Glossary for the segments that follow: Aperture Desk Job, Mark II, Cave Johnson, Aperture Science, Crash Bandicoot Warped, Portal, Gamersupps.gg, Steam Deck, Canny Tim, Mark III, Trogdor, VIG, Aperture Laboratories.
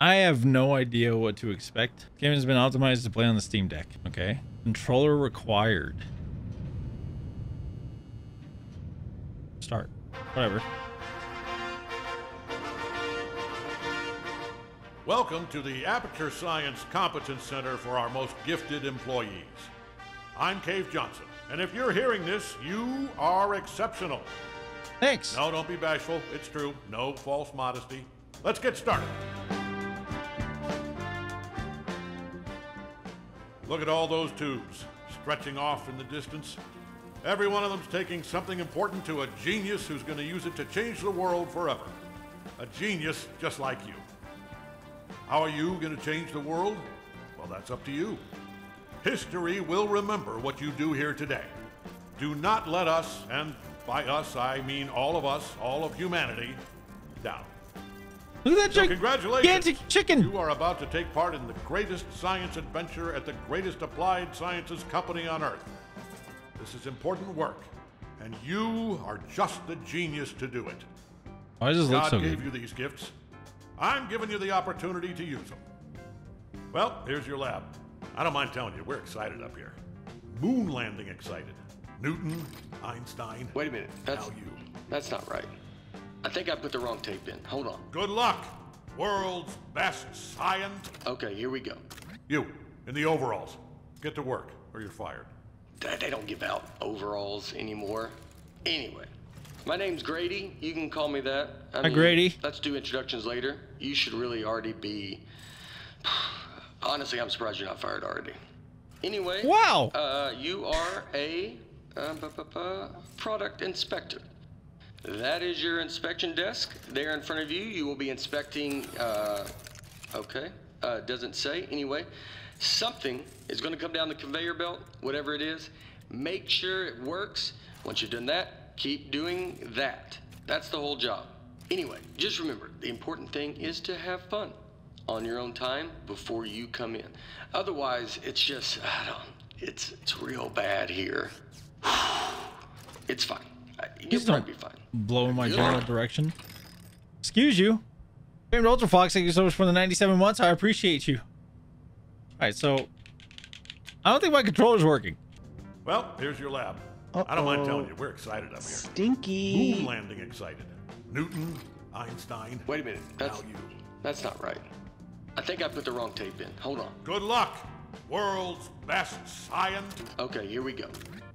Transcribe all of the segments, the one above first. I have no idea what to expect. This game has been optimized to play on the Steam Deck. Okay. Controller required. Start. Whatever. Welcome to the Aperture Science Competence Center for our most gifted employees. I'm Cave Johnson, and if you're hearing this, you are exceptional. Thanks. No, don't be bashful. It's true. No false modesty. Let's get started. Look at all those tubes stretching off in the distance. Every one of them's taking something important to a genius who's going to use it to change the world forever. A genius just like you. How are you going to change the world? Well, that's up to you. History will remember what you do here today. Do not let us, and by us I mean all of us, all of humanity, down. Look at that so congratulations, chicken! You are about to take part in the greatest science adventure at the greatest applied sciences company on Earth. This is important work, and you are just the genius to do it. Why does this look so good? God gave you these gifts. I'm giving you the opportunity to use them. Well, here's your lab. I don't mind telling you, we're excited up here. Moon landing excited. Newton, Einstein. Wait a minute. That's not right. I think I put the wrong tape in. Hold on. Good luck. World's best science. Okay, here we go. You, in the overalls. Get to work, or you're fired. They don't give out overalls anymore. Anyway, my name's Grady. You can call me that. Hi, Grady. Let's do introductions later. You should really already be... Honestly, I'm surprised you're not fired already. Anyway, wow. You are a product inspector. That is your inspection desk. There in front of you, you will be inspecting, okay, doesn't say. Anyway, something is going to come down the conveyor belt, whatever it is. Make sure it works. Once you've done that, keep doing that. That's the whole job. Anyway, just remember, the important thing is to have fun on your own time before you come in. Otherwise, it's just, it's real bad here. It's fine. You'll probably be fine. Blow in my general direction. Excuse you. Famed Ultra Fox, thank you so much for the 97 months. I appreciate you. All right, so I don't think my controller's working. Well, here's your lab. I don't mind telling you, we're excited up here. Stinky. Moon landing excited. Newton, Einstein. Wait a minute. That's not right. I think I put the wrong tape in. Hold on. Good luck, world's best science. Okay, here we go.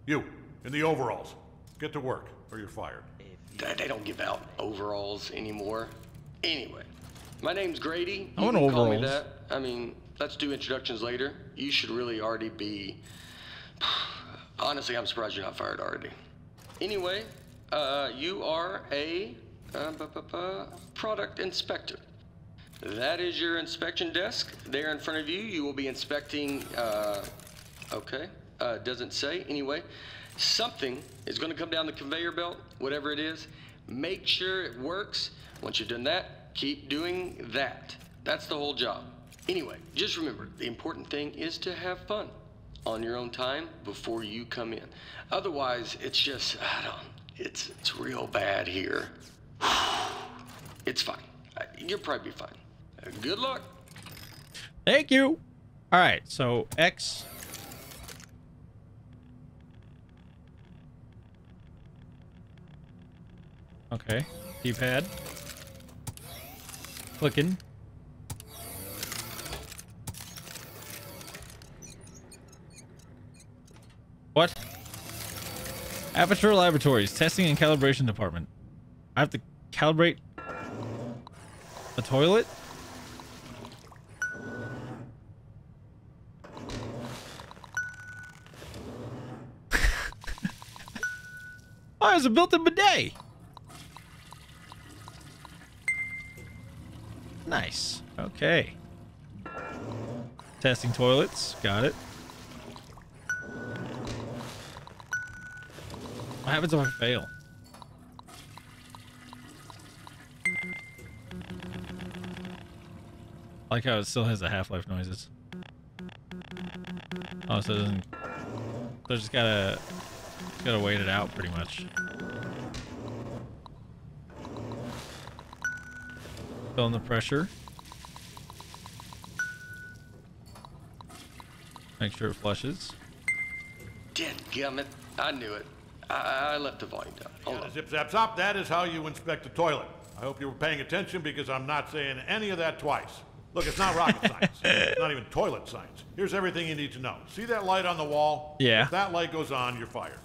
You, in the overalls. Get to work, or you're fired. They don't give out overalls anymore. Anyway, my name's Grady. You can call me that. Let's do introductions later. You should really already be... Honestly, I'm surprised you're not fired already. Anyway, you are a product inspector. That is your inspection desk. There in front of you, you will be inspecting, okay, doesn't say. Anyway, something is going to come down the conveyor belt, whatever it is. Make sure it works. Once you've done that, keep doing that. That's the whole job. Anyway, just remember, the important thing is to have fun on your own time before you come in. Otherwise, it's just, it's real bad here. It's fine. You'll probably be fine. Good luck. Thank you. All right, so X. Okay, keypad. Clicking. What? Aperture Laboratories, Testing and Calibration Department. I have to calibrate the toilet? Oh, there's a built-in bidet! Nice. Okay. Testing toilets. Got it. What happens if I fail? I like how it still has the Half-Life noises. Oh, so it doesn't... So I just gotta wait it out pretty much. Feeling the pressure. Make sure it flushes. Dadgummit, I knew it. I left the volume down. Hold on. Zip, zap, zop. That is how you inspect a toilet. I hope you were paying attention because I'm not saying any of that twice. Look, it's not rocket science. It's not even toilet science. Here's everything you need to know. See that light on the wall? Yeah. If that light goes on, you're fired.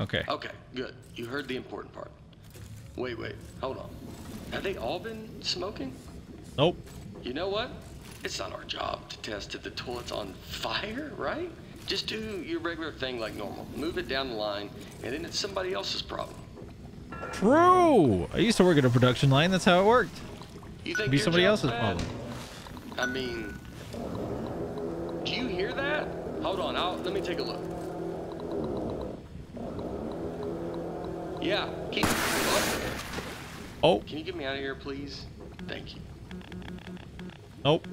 Okay. Okay, good. You heard the important part. Wait, hold on. Have they all been smoking? Nope. You know what? It's not our job to test if the toilet's on fire, right? Just do your regular thing like normal. Move it down the line, and then it's somebody else's problem. True. I used to work at a production line. That's how it worked. You think it'd be somebody else's problem. I mean, do you hear that? Hold on, let me take a look. Yeah, oh. Can you get me out of here, please? Thank you. Nope.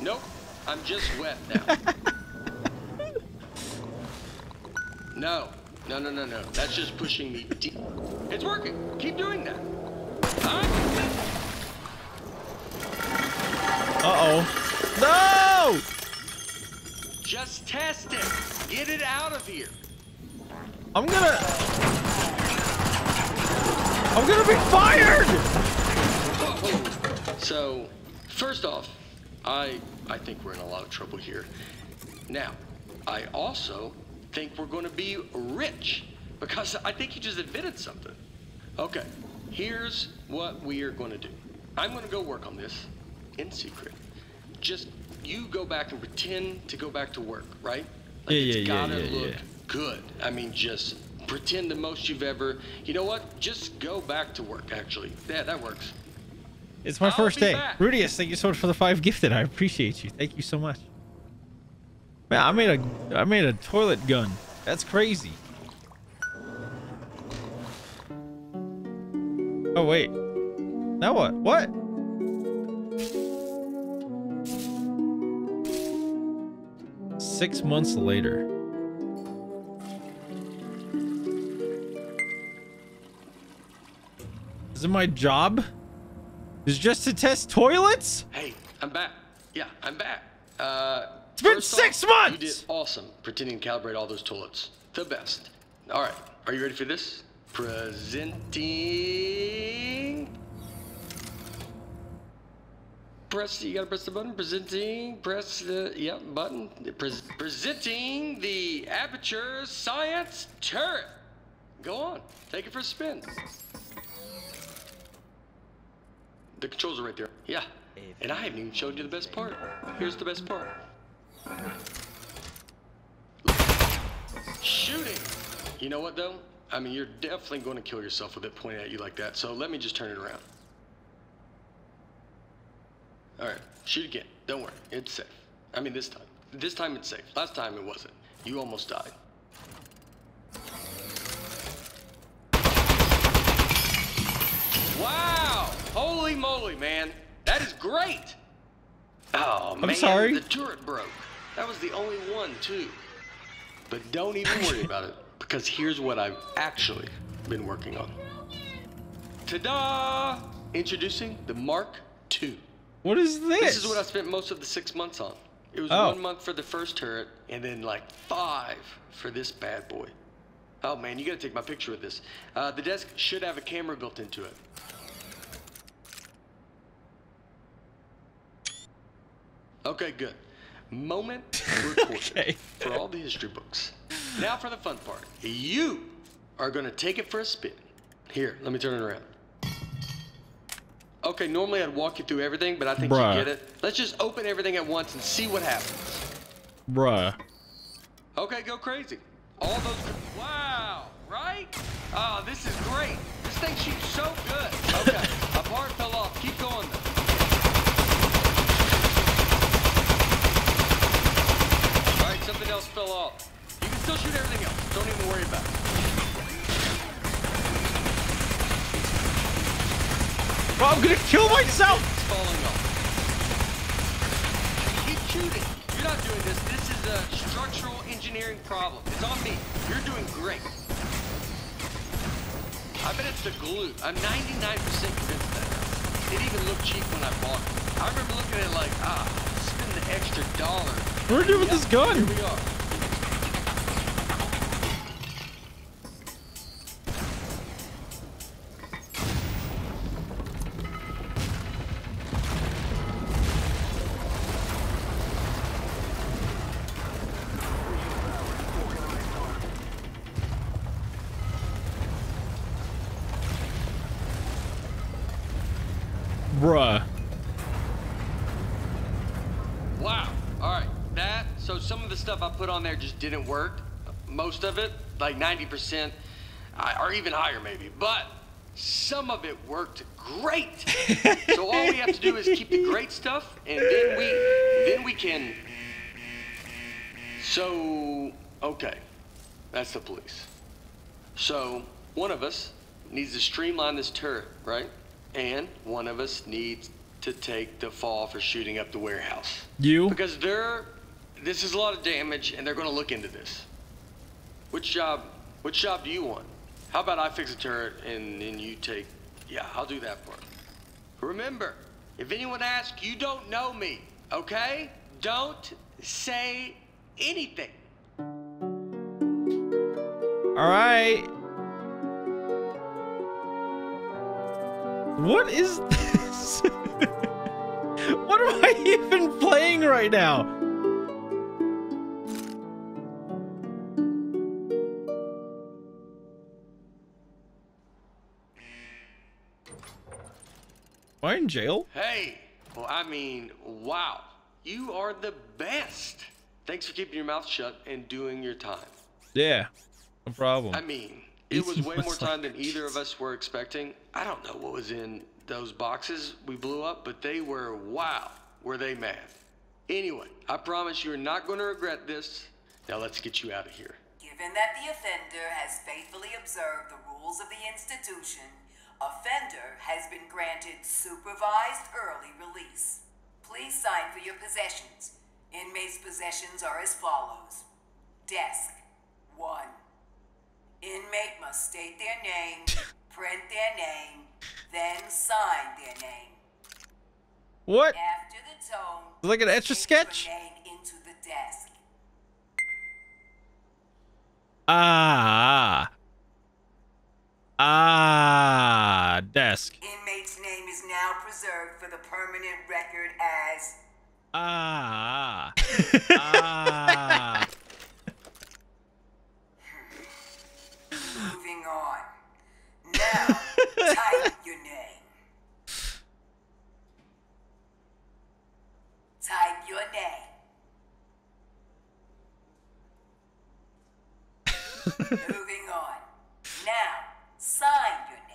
Nope. I'm just wet now. No. That's just pushing me deep. It's working. Keep doing that. Uh-oh. No! Just test it. Get it out of here. I'm gonna be fired! So, first off, I think we're in a lot of trouble here. Now, I also think we're gonna be rich because I think you just admitted something. Okay, here's what we are gonna do. I'm gonna go work on this in secret. Just you go back and pretend to go back to work, right? Like it's gotta look good. I mean, just pretend the most you've ever. You know what? Just go back to work, actually. Yeah, that works. It's my first day. Rudius, thank you so much for the 5 gifted. I appreciate you. Thank you so much. Man, I made a toilet gun. That's crazy. Oh wait. Now what? What? Six months later. Is it my job? Is just to test toilets? Hey, I'm back. Yeah, I'm back. It's been 6 months! You did awesome pretending to calibrate all those toilets. The best. All right, are you ready for this? Presenting. You gotta press the button. Presenting. Press the, button. Presenting the Aperture Science turret. Go on, take it for a spin. The controls are right there. Yeah. And I haven't even showed you the best part. Here's the best part. Shooting! You know what, though? I mean, you're definitely going to kill yourself with it pointed at you like that. So let me just turn it around. All right. Shoot again. Don't worry. It's safe. I mean, this time. This time it's safe. Last time it wasn't. You almost died. Wow! Holy moly, man. That is great! Oh, man. I'm sorry. The turret broke. That was the only one, too. But don't even worry about it, because here's what I've actually been working on. Ta-da! Introducing the Mark II. What is this? This is what I spent most of the 6 months on. It was 1 month for the first turret, and then like 5 for this bad boy. Oh, man, you gotta take my picture of this. The desk should have a camera built into it. Okay, good. Moment recorded for all the history books. Now for the fun part. You are going to take it for a spin. Here, let me turn it around. Okay, normally I'd walk you through everything, but I think you get it. Let's just open everything at once and see what happens. Bruh. Okay, go crazy. All those... Wow, right? Oh, this is great. This thing shoots so good. Okay, a bar fell off. Keep going, though. Something else fell off. You can still shoot everything else. Don't even worry about it. Bro, I'm gonna kill myself! It's falling off. Keep shooting. You're not doing this. This is a structural engineering problem. It's on me. You're doing great. I bet it's the glue. I'm 99% convinced that. It even looked cheap when I bought it. I remember looking at it like, ah, spin an extra dollar. We're doing this gun. Here we are. Bruh. Wow. All right. That, so some of the stuff I put on there just didn't work. Most of it, like 90%, or even higher maybe. But some of it worked great. So all we have to do is keep the great stuff, and then we can. So, okay. That's the police. So one of us needs to streamline this turret, right? And one of us needs to take the fall for shooting up the warehouse. You? Because this is a lot of damage, and they're going to look into this. Which job do you want? How about I fix a turret and then you take... Yeah, I'll do that part. Remember, if anyone asks, you don't know me, okay? Don't say anything. All right. What is this? What am I even playing right now? Am I in jail? Hey, well, I mean, wow. You are the best. Thanks for keeping your mouth shut and doing your time. Yeah, no problem. I mean... It was way more time than either of us were expecting. I don't know what was in those boxes we blew up, but they were, wow, were they mad. Anyway, I promise you're not going to regret this. Now let's get you out of here. Given that the offender has faithfully observed the rules of the institution, offender has been granted supervised early release. Please sign for your possessions. Inmates' possessions are as follows. Desk 1. Inmate must state their name, print their name, then sign their name. What? After the tone, like an etch a sketch. Into the desk. Desk. Inmate's name is now preserved for the permanent record as. Moving on. Now, type your name. Type your name. Moving on. Now, sign your name.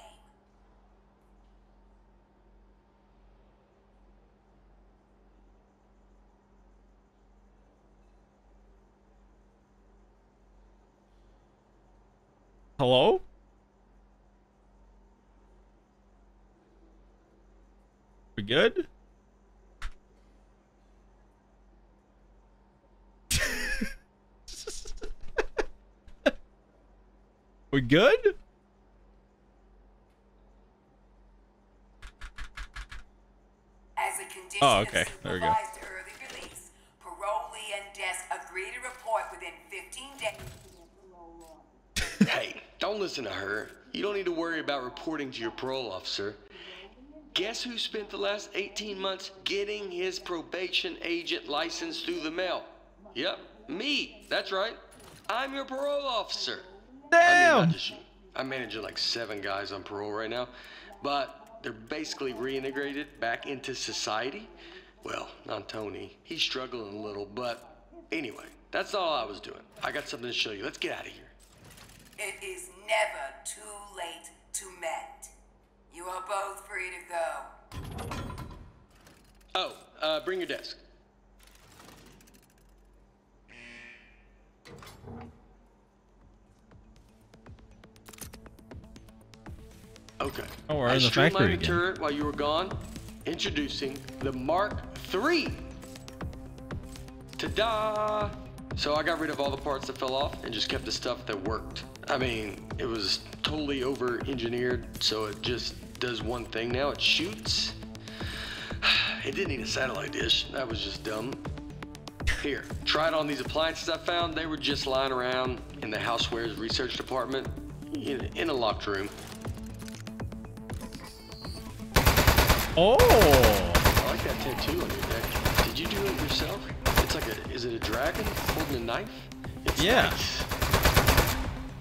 Hello? We good? We good? As a condition of supervised early release, parolee and desk agree to report within 15 days. Hey. Don't listen to her. You don't need to worry about reporting to your parole officer. Guess who spent the last 18 months getting his probation agent license through the mail? Yep, me. That's right. I'm your parole officer. Damn. I mean, not just you. I'm managing like 7 guys on parole right now, but they're basically reintegrated back into society. Well, not Tony. He's struggling a little, but anyway, that's all I was doing. I got something to show you. Let's get out of here. It is never too late to mend. You are both free to go. Oh, bring your desk. Okay. Oh, we're in the factory again. I streamlined the turret while you were gone. Introducing the Mark III. Ta-da! So I got rid of all the parts that fell off and just kept the stuff that worked. I mean, it was totally over-engineered, so it just does one thing now. It shoots. It didn't need a satellite dish. That was just dumb. Here, tried on these appliances I found. They were just lying around in the housewares research department in a locked room. Oh! I like that tattoo on your neck. Did you do it yourself? It's like a, is it a dragon holding a knife? It's nice.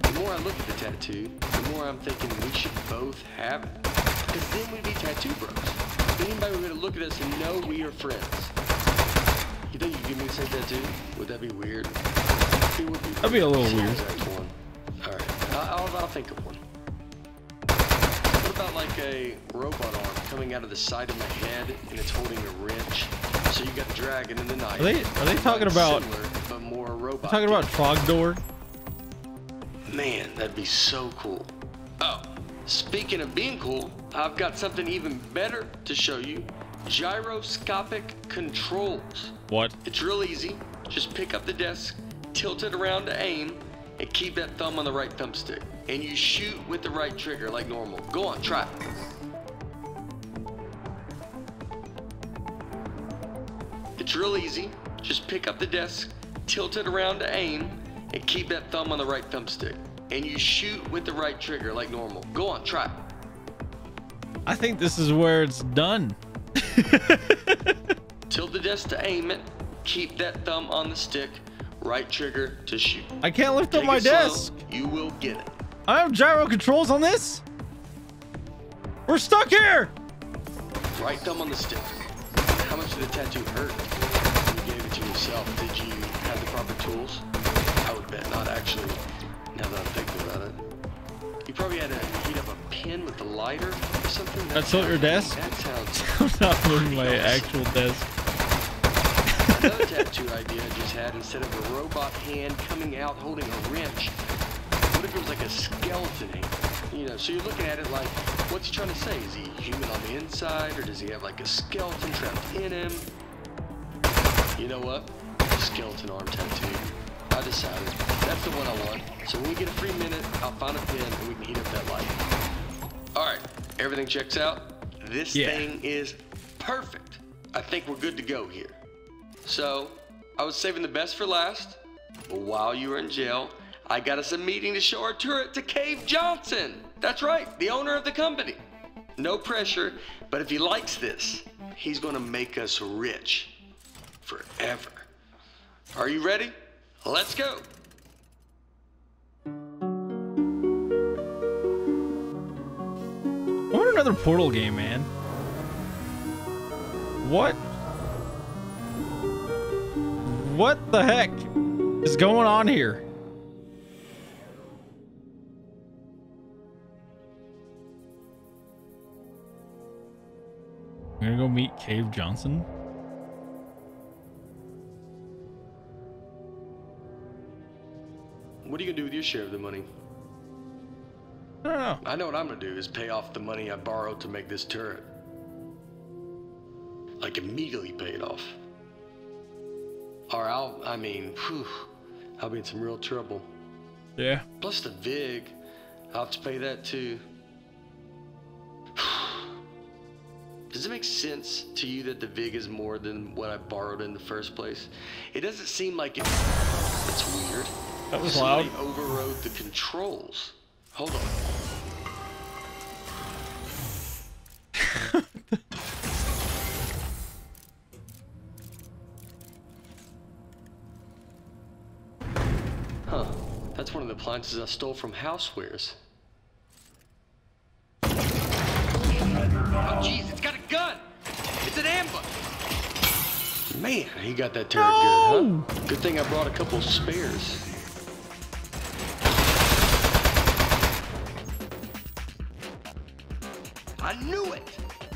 The more I look at the tattoo, the more I'm thinking we should both have it. Because then we'd be tattoo bros. Anybody would look at us and know we are friends. You think you'd give me the same tattoo? Would that be weird? It would be. That'd be a little weird. Alright, I'll think of one. What about like a robot arm coming out of the side of my head and it's holding a wrench? So you got the dragon and the knife. Are they talking about similar, but more robot? Talking about Trogdor? Man, that'd be so cool. Oh, speaking of being cool, I've got something even better to show you. Gyroscopic controls. What? It's real easy. Just pick up the desk, tilt it around to aim, and keep that thumb on the right thumbstick. And you shoot with the right trigger like normal. Go on, try it. It's real easy. Just pick up the desk, tilt it around to aim, and keep that thumb on the right thumbstick. And you shoot with the right trigger like normal. Go on, try it. I think this is where it's done. Tilt the desk to aim it, keep that thumb on the stick, right trigger to shoot. I can't lift up my desk. You will get it. I have gyro controls on this. We're stuck here. Right thumb on the stick. How much did the tattoo hurt? You gave it to yourself. Did you have the proper tools? I would bet not, actually, now that I'm thinking about it. You probably had to heat up a pin with the lighter or something. That's not your desk? That sounds... I'm not moving my actual desk. Another tattoo idea I just had, instead of a robot hand coming out holding a wrench, what if it was like a skeleton hand? You know, so you're looking at it like, what's he trying to say? Is he human on the inside, or does he have like a skeleton trapped in him? You know what? Skeleton arm tattoo. I decided. That's the one I want. So when we get a free minute, I'll find a pin and we can heat up that light. All right, everything checks out. This thing is perfect. I think we're good to go here. So I was saving the best for last, but while you were in jail, I got us a meeting to show our turret to Cave Johnson. That's right, the owner of the company. No pressure, but if he likes this, he's gonna make us rich forever. Are you ready? Let's go. I want another Portal game, man. What? What the heck is going on here? I'm gonna go meet Cave Johnson. What are you gonna do with your share of the money? I don't know. I know what I'm gonna do is pay off the money I borrowed to make this turret. Like immediately pay it off. Or I'll be in some real trouble. Yeah. Plus the VIG, I'll have to pay that too. Does it make sense to you that the VIG is more than what I borrowed in the first place? It doesn't seem like it. It's weird. That was loud. Somebody overrode the controls. Hold on. Huh. That's one of the appliances I stole from Housewares. Oh, jeez. It's got a gun. It's an ambush. Man, he got that turret good, huh? Good thing I brought a couple spares. I knew it!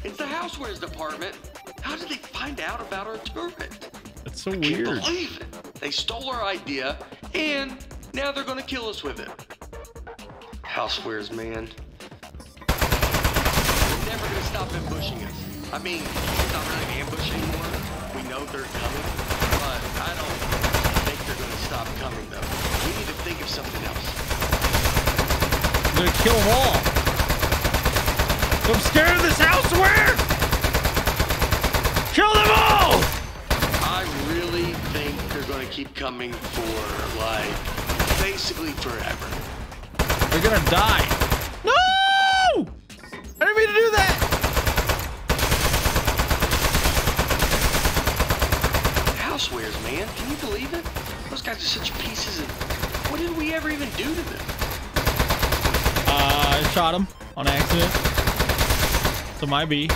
It's the housewares department. How did they find out about our turret? That's so weird. I can't believe it. They stole our idea, and now they're gonna kill us with it. Housewares, man. They're never gonna stop ambushing us. I mean, it's not really an ambush anymore. We know they're coming, but I don't think they're gonna stop coming, though. We need to think of something else. They're gonna kill them all. I'm scared of this houseware! Kill going to keep coming for, like, basically forever. They're going to die. No! I didn't mean to do that. Housewares, man. Can you believe it? Those guys are such pieces of... What did we ever even do to them? I shot him on accident. So might be.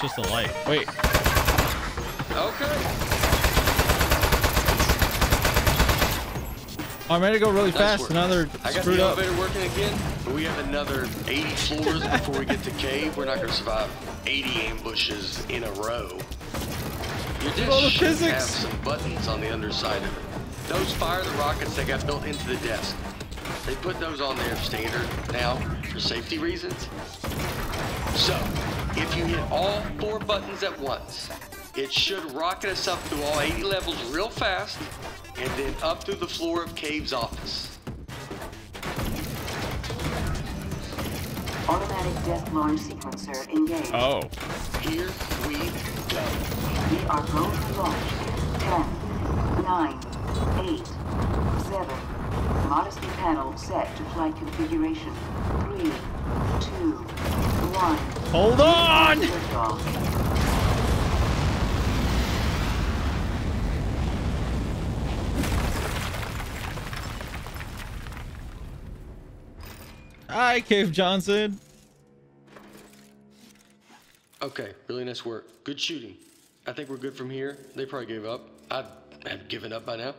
Just a light. Wait. Okay. Oh, I'm ready to go really fast. Another screwed up. I got the elevator working again, but we have another 80 floors before we get to Cave. We're not going to survive 80 ambushes in a row. Your dish should have some buttons on the underside of it. Those fire the rockets that got built into the desk. They put those on there standard now for safety reasons. So, if you hit all 4 buttons at once, it should rocket us up through all 80 levels real fast, and then up through the floor of Cave's office. Automatic death launch sequencer engaged. Oh. Here we go. We are going to launch. 10, 9, 8, 7. Modesty panel set to flight configuration. 3, 2, 1. Hold on! Hi, Cave Johnson. Okay, really nice work. Good shooting. I think we're good from here. They probably gave up. I have given up by now.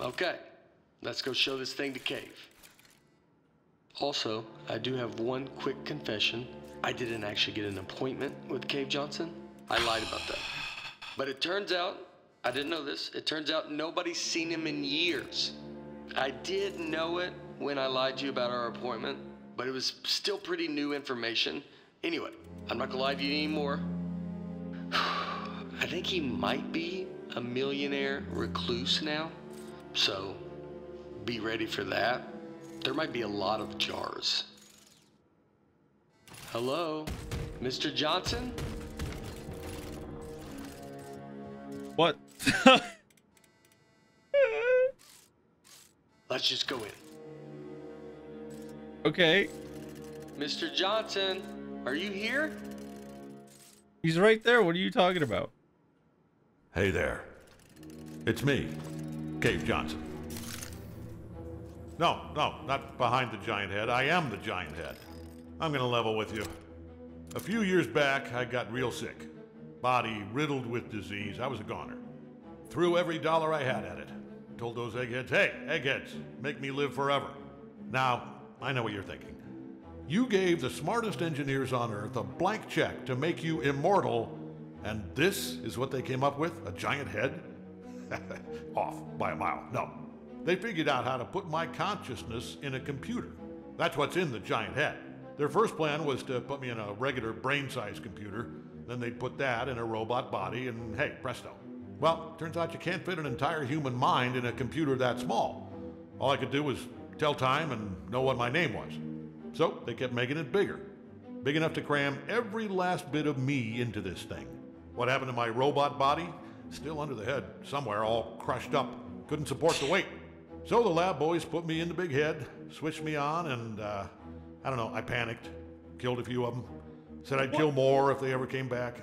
Okay, let's go show this thing to Cave. Also, I do have one quick confession. I didn't actually get an appointment with Cave Johnson. I lied about that. But it turns out, I didn't know this, it turns out nobody's seen him in years. I did know it when I lied to you about our appointment, but it was still pretty new information. Anyway, I'm not gonna lie to you anymore. I think he might be a millionaire recluse now, so be ready for that. There might be a lot of jars. Hello, Mr. Johnson? What? Let's just go in. Okay. Mr. Johnson, are you here? He's right there. What are you talking about? Hey there. It's me, Cave Johnson. No, no, not behind the giant head. I am the giant head. I'm gonna level with you. A few years back, I got real sick. Body riddled with disease. I was a goner. Threw every dollar I had at it. Told those eggheads, hey, eggheads, make me live forever. Now, I know what you're thinking. You gave the smartest engineers on earth a blank check to make you immortal, and this is what they came up with? A giant head? Off by a mile. No. They figured out how to put my consciousness in a computer. That's what's in the giant head. Their first plan was to put me in a regular brain-sized computer. Then they'd put that in a robot body and hey, presto. Well, turns out you can't fit an entire human mind in a computer that small. All I could do was tell time and know what my name was. So they kept making it bigger. Big enough to cram every last bit of me into this thing. What happened to my robot body? Still under the head somewhere, all crushed up. Couldn't support the weight. So the lab boys put me in the big head, switched me on, and I don't know, I panicked, killed a few of them, said I'd kill more if they ever came back.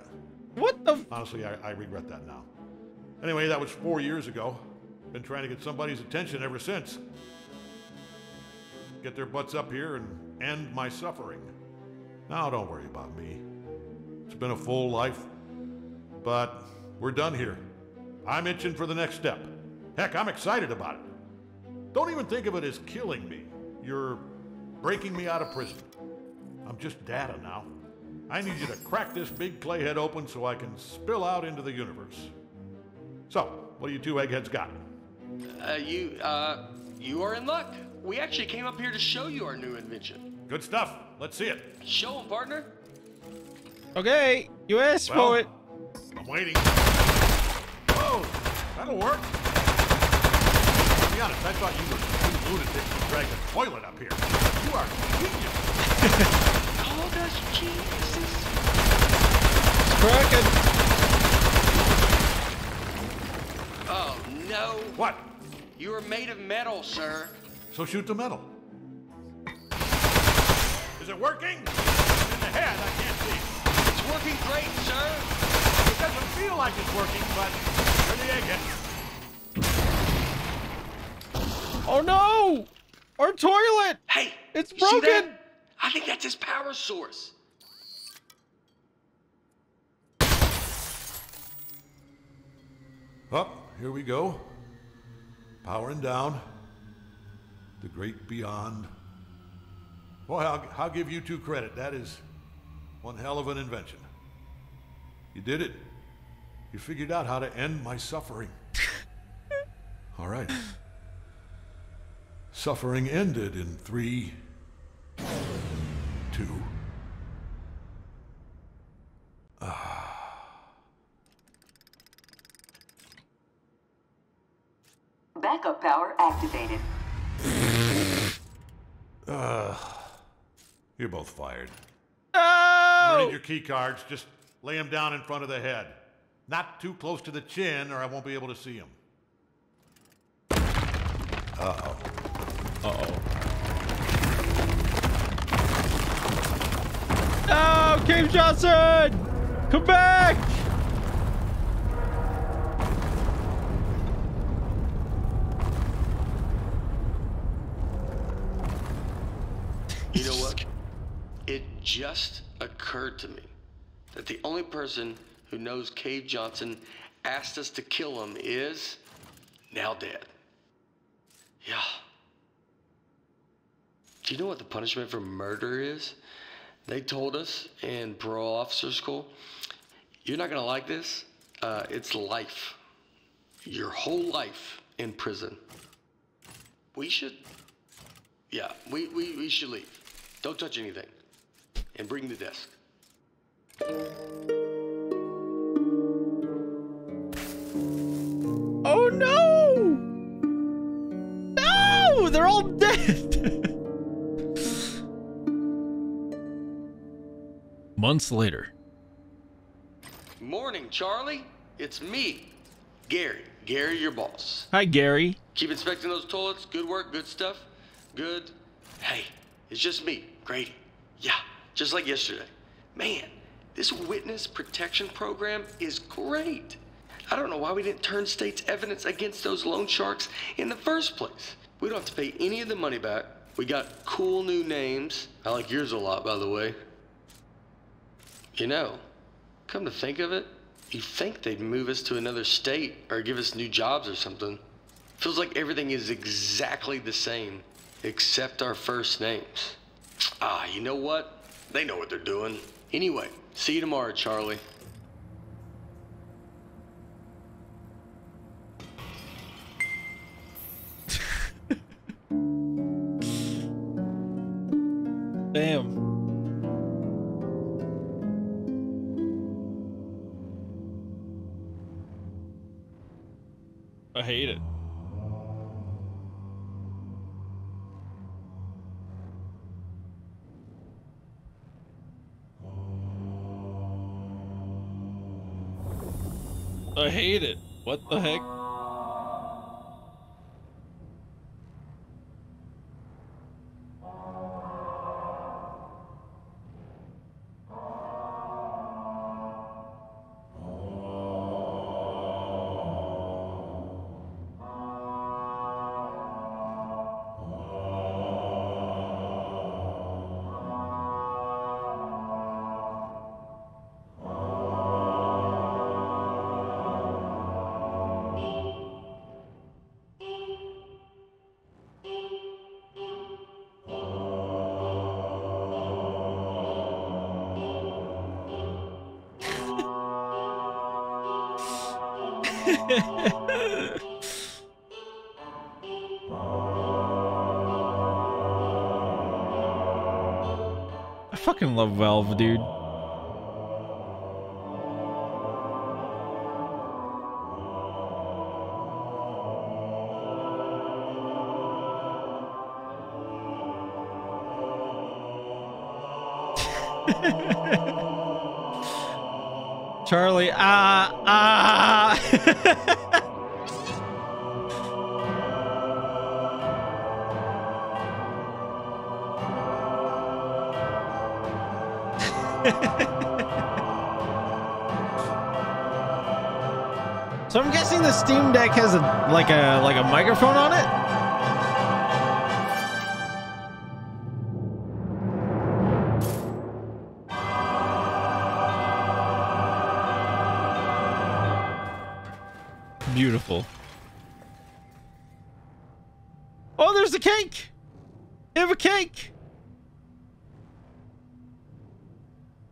What the? Honestly, I regret that now. Anyway, that was 4 years ago. Been trying to get somebody's attention ever since. Get their butts up here and end my suffering. Now don't worry about me. It's been a full life, but we're done here. I'm itching for the next step. Heck, I'm excited about it. Don't even think of it as killing me. You're breaking me out of prison. I'm just data now. I need you to crack this big clay head open so I can spill out into the universe. So, what do you two eggheads got? You are in luck. We actually came up here to show you our new invention. Good stuff. Let's see it. Show them, partner. Okay, you asked for it. I'm waiting. That'll work. To be honest, I thought you were lunatic to drag the toilet up here. You are genius. Called us geniuses. It's cracking. Oh, no. What? You are made of metal, sir. So shoot the metal. Is it working? In the head, I can't see. It's working great, sir. It doesn't feel like it's working, but where the egg is. Oh no! Our toilet! Hey! It's broken! I think that's his power source. Up, here we go. Powering down. The great beyond. Boy, I'll give you two credit. That is one hell of an invention. You did it. You figured out how to end my suffering. All right. Suffering ended in 3, 2. Backup power activated. You're both fired. No! I'm gonna need your key cards. Just lay them down in front of the head. Not too close to the chin, or I won't be able to see them. Uh-oh. Uh-oh. No! Cave Johnson! Come back! You know what? It just occurred to me that the only person who knows Cave Johnson asked us to kill him is now dead. Yeah. Do you know what the punishment for murder is? They told us in parole officer school, you're not gonna like this. It's life. Your whole life in prison. We should, yeah, we should leave. Don't touch anything. And bring the desk. Oh no! No! They're all dead! Months later. Morning, Charlie. It's me, Gary. Gary, your boss. Hi, Gary. Keep inspecting those toilets. Good work, good stuff. Good. Hey, it's just me, Grady. Yeah, just like yesterday. Man, this witness protection program is great. I don't know why we didn't turn state's evidence against those loan sharks in the first place. We don't have to pay any of the money back. We got cool new names. I like yours a lot, by the way. You know, come to think of it, you'd think they'd move us to another state or give us new jobs or something. Feels like everything is exactly the same. Except our first names. Ah, you know what? They know what they're doing. Anyway, see you tomorrow, Charlie. Damn. I hate it. I hate it. What the heck? I fucking love Valve, dude. Charlie, So I'm guessing the Steam Deck has like a microphone on it. Beautiful. Oh, there's a cake. They have a cake.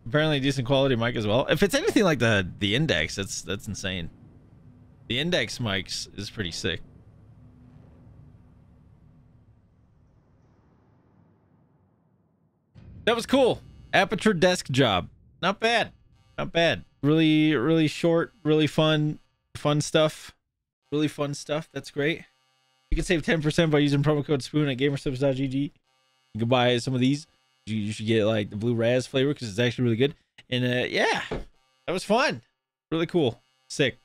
Apparently decent quality mic as well. If it's anything like the Index, that's insane. The Index mics is pretty sick. That was cool. Aperture Desk Job. Not bad. Not bad. Really, really short, really fun. Fun stuff. Really fun stuff. That's great. You can save 10% by using promo code SPOON at Gamersupps.gg. You can buy some of these. You should get like the blue Raz flavor because it's actually really good. And yeah, that was fun. Really cool. Sick.